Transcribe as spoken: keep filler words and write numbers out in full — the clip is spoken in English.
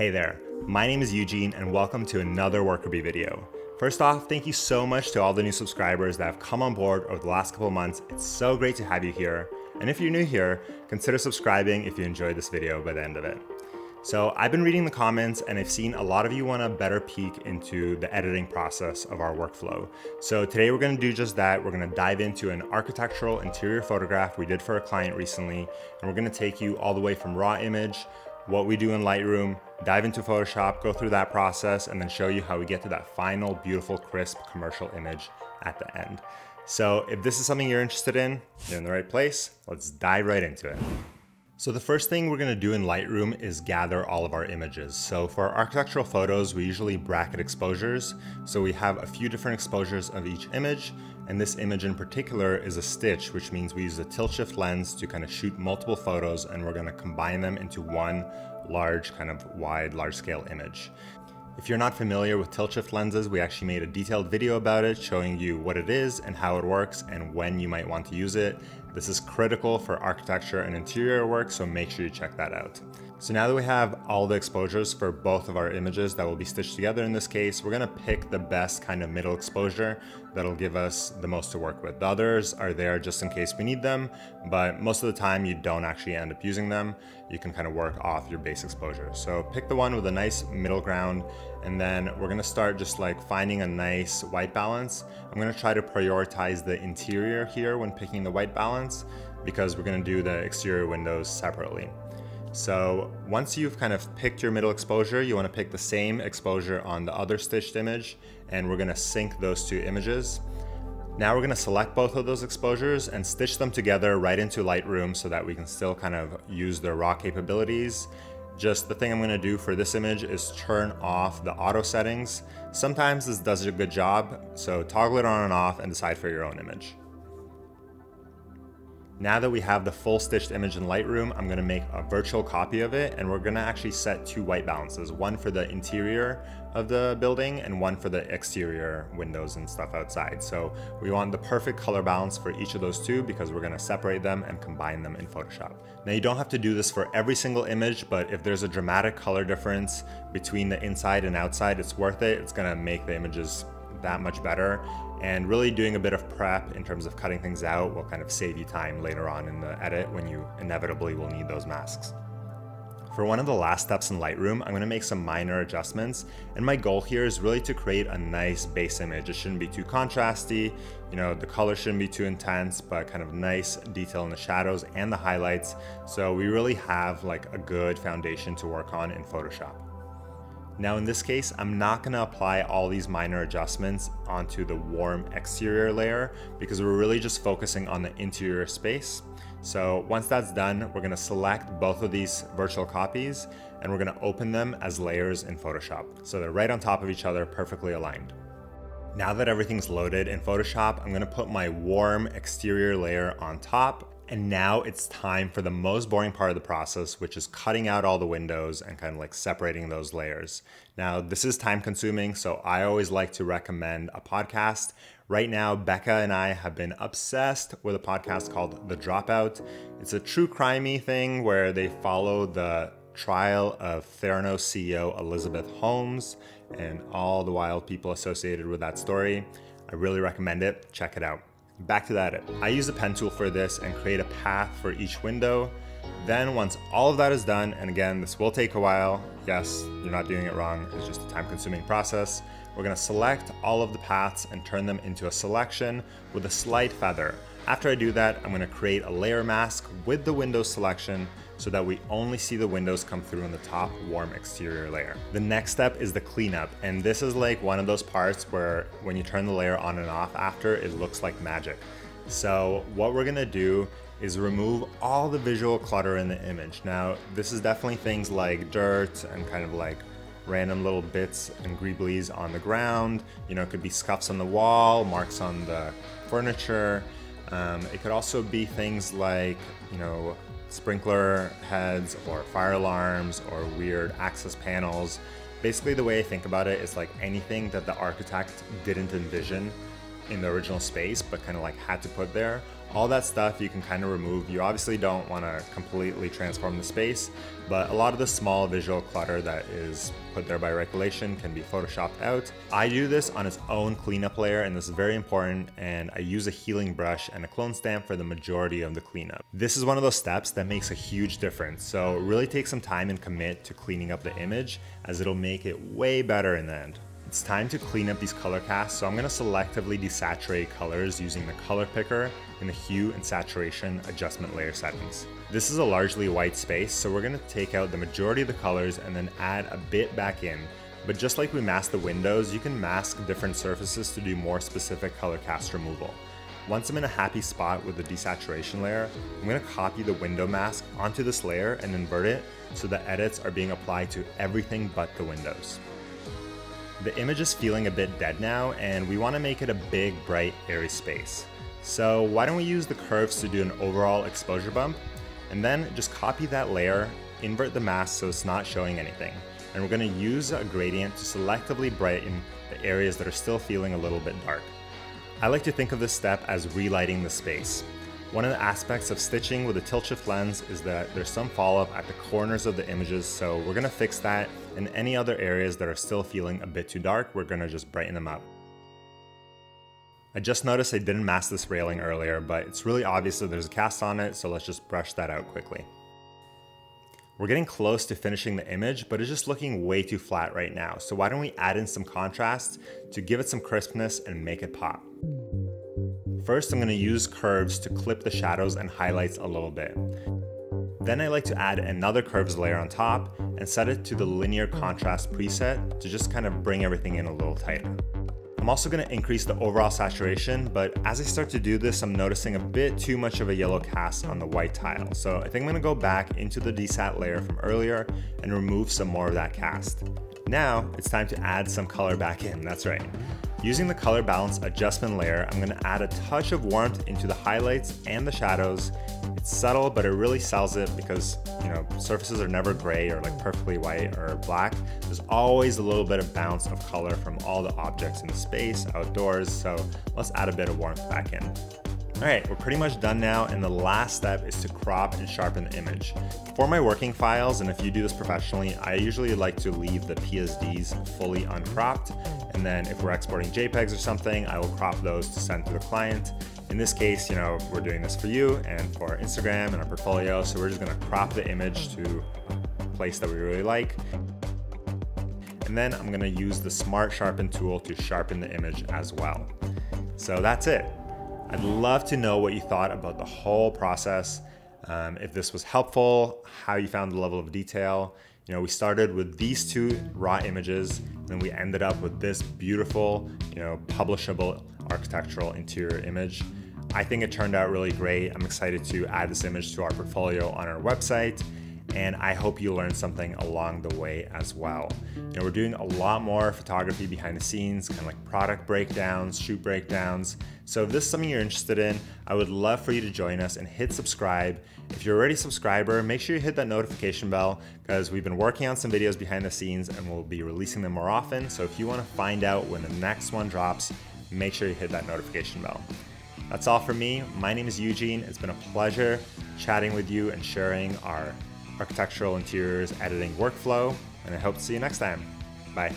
Hey there, my name is Eugene and welcome to another Worker Bee video. First off, thank you so much to all the new subscribers that have come on board over the last couple of months. It's so great to have you here. And if you're new here, consider subscribing if you enjoyed this video by the end of it. So I've been reading the comments and I've seen a lot of you want a better peek into the editing process of our workflow. So today we're going to do just that. We're going to dive into an architectural interior photograph we did for a client recently, and we're going to take you all the way from raw image, what we do in Lightroom, dive into Photoshop, go through that process, and then show you how we get to that final, beautiful, crisp commercial image at the end. So if this is something you're interested in, you're in the right place. Let's dive right into it. So the first thing we're gonna do in Lightroom is gather all of our images. So for our architectural photos, we usually bracket exposures. So we have a few different exposures of each image, and this image in particular is a stitch, which means we use a tilt-shift lens to kind of shoot multiple photos, and we're gonna combine them into one large kind of wide, large-scale image. If you're not familiar with tilt-shift lenses, we actually made a detailed video about it, showing you what it is and how it works and when you might want to use it. This is critical for architecture and interior work, so make sure you check that out. So now that we have all the exposures for both of our images that will be stitched together in this case, we're gonna pick the best kind of middle exposure that'll give us the most to work with. The others are there just in case we need them, but most of the time you don't actually end up using them. You can kind of work off your base exposure. So pick the one with a nice middle ground, and then we're gonna start just like finding a nice white balance. I'm gonna try to prioritize the interior here when picking the white balance, because we're gonna do the exterior windows separately. So once you've kind of picked your middle exposure, you wanna pick the same exposure on the other stitched image, and we're gonna sync those two images. Now we're gonna select both of those exposures and stitch them together right into Lightroom so that we can still kind of use their raw capabilities. Just the thing I'm gonna do for this image is turn off the auto settings. Sometimes this does a good job, so toggle it on and off and decide for your own image. Now that we have the full stitched image in Lightroom, I'm gonna make a virtual copy of it, and we're gonna actually set two white balances, one for the interior of the building and one for the exterior windows and stuff outside. So we want the perfect color balance for each of those two, because we're gonna separate them and combine them in Photoshop. Now you don't have to do this for every single image, but if there's a dramatic color difference between the inside and outside, it's worth it. It's gonna make the images that much better, and really doing a bit of prep in terms of cutting things out will kind of save you time later on in the edit when you inevitably will need those masks. For one of the last steps in Lightroom, I'm gonna make some minor adjustments, and my goal here is really to create a nice base image. It shouldn't be too contrasty, you know, the color shouldn't be too intense, but kind of nice detail in the shadows and the highlights, so we really have like a good foundation to work on in Photoshop. Now in this case, I'm not gonna apply all these minor adjustments onto the warm exterior layer, because we're really just focusing on the interior space. So once that's done, we're gonna select both of these virtual copies, and we're gonna open them as layers in Photoshop. So they're right on top of each other, perfectly aligned. Now that everything's loaded in Photoshop, I'm gonna put my warm exterior layer on top. And now it's time for the most boring part of the process, which is cutting out all the windows and kind of like separating those layers. Now, this is time consuming, so I always like to recommend a podcast. Right now, Becca and I have been obsessed with a podcast called The Dropout. It's a true crimey thing where they follow the trial of Theranos C E O Elizabeth Holmes and all the wild people associated with that story. I really recommend it. Check it out. Back to that, I use a pen tool for this and create a path for each window. Then once all of that is done, and again, this will take a while. Yes, you're not doing it wrong. It's just a time-consuming process. We're gonna select all of the paths and turn them into a selection with a slight feather. After I do that, I'm gonna create a layer mask with the window selection so that we only see the windows come through in the top warm exterior layer. The next step is the cleanup, and this is like one of those parts where when you turn the layer on and off after, it looks like magic. So what we're gonna do is remove all the visual clutter in the image. Now, this is definitely things like dirt and kind of like random little bits and greeblies on the ground. You know, it could be scuffs on the wall, marks on the furniture. Um, it could also be things like, you know, sprinkler heads or fire alarms or weird access panels. Basically, the way I think about it is like anything that the architect didn't envision in the original space, but kind of like had to put there. All that stuff you can kind of remove. You obviously don't want to completely transform the space, but a lot of the small visual clutter that is put there by regulation can be photoshopped out. I do this on its own cleanup layer, and this is very important, and I use a healing brush and a clone stamp for the majority of the cleanup. This is one of those steps that makes a huge difference, so really take some time and commit to cleaning up the image, as it'll make it way better in the end. It's time to clean up these color casts, so I'm going to selectively desaturate colors using the color picker in the hue and saturation adjustment layer settings. This is a largely white space, so we're going to take out the majority of the colors and then add a bit back in. But just like we masked the windows, you can mask different surfaces to do more specific color cast removal. Once I'm in a happy spot with the desaturation layer, I'm going to copy the window mask onto this layer and invert it so the edits are being applied to everything but the windows. The image is feeling a bit dead now, and we want to make it a big, bright, airy space. So why don't we use the curves to do an overall exposure bump, and then just copy that layer, invert the mask so it's not showing anything. And we're going to use a gradient to selectively brighten the areas that are still feeling a little bit dark. I like to think of this step as relighting the space. One of the aspects of stitching with a Tilt-Shift lens is that there's some follow-up at the corners of the images, so we're going to fix that, and any other areas that are still feeling a bit too dark, we're going to just brighten them up. I just noticed I didn't mask this railing earlier, but it's really obvious that there's a cast on it, so let's just brush that out quickly. We're getting close to finishing the image, but it's just looking way too flat right now, so why don't we add in some contrast to give it some crispness and make it pop. First, I'm going to use curves to clip the shadows and highlights a little bit. Then I like to add another curves layer on top and set it to the linear contrast preset to just kind of bring everything in a little tighter. I'm also going to increase the overall saturation, but as I start to do this, I'm noticing a bit too much of a yellow cast on the white tile. So I think I'm going to go back into the desat layer from earlier and remove some more of that cast. Now it's time to add some color back in, that's right. Using the color balance adjustment layer, I'm going to add a touch of warmth into the highlights and the shadows. It's subtle, but it really sells it because, you know, surfaces are never gray or like perfectly white or black. There's always a little bit of bounce of color from all the objects in the space, outdoors, so let's add a bit of warmth back in. All right, we're pretty much done now, and the last step is to crop and sharpen the image. For my working files, and if you do this professionally, I usually like to leave the P S Ds fully uncropped, and then if we're exporting JPEGs or something, I will crop those to send to the client. In this case, you know, we're doing this for you and for our Instagram and our portfolio, so we're just gonna crop the image to a place that we really like. And then I'm gonna use the Smart Sharpen tool to sharpen the image as well. So that's it. I'd love to know what you thought about the whole process, um, if this was helpful, how you found the level of detail. You know, we started with these two raw images, and then we ended up with this beautiful, you know, publishable architectural interior image. I think it turned out really great. I'm excited to add this image to our portfolio on our website, and I hope you learned something along the way as well. You know, we're doing a lot more photography behind the scenes, kind of like product breakdowns, shoot breakdowns. So if this is something you're interested in, I would love for you to join us and hit subscribe. If you're already a subscriber, make sure you hit that notification bell because we've been working on some videos behind the scenes and we'll be releasing them more often. So if you want to find out when the next one drops, make sure you hit that notification bell. That's all from me. My name is Eugene. It's been a pleasure chatting with you and sharing our architectural interiors editing workflow, and I hope to see you next time. Bye.